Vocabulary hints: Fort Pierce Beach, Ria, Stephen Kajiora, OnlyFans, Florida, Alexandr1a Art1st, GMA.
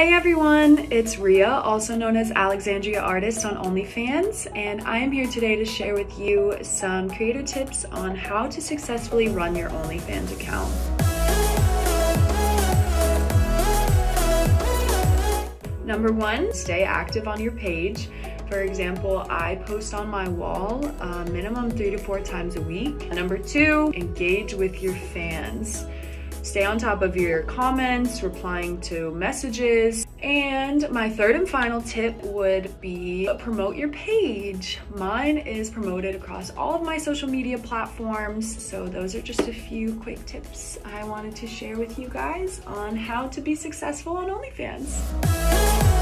Hey everyone, it's Ria, also known as Alexandria Artist on OnlyFans, and I am here today to share with you some creator tips on how to successfully run your OnlyFans account. Number one, stay active on your page. For example, I post on my wall minimum 3 to 4 times a week. Number two, engage with your fans. Stay on top of your comments, replying to messages. And my third and final tip would be promote your page. Mine is promoted across all of my social media platforms. So those are just a few quick tips I wanted to share with you guys on how to be successful on OnlyFans.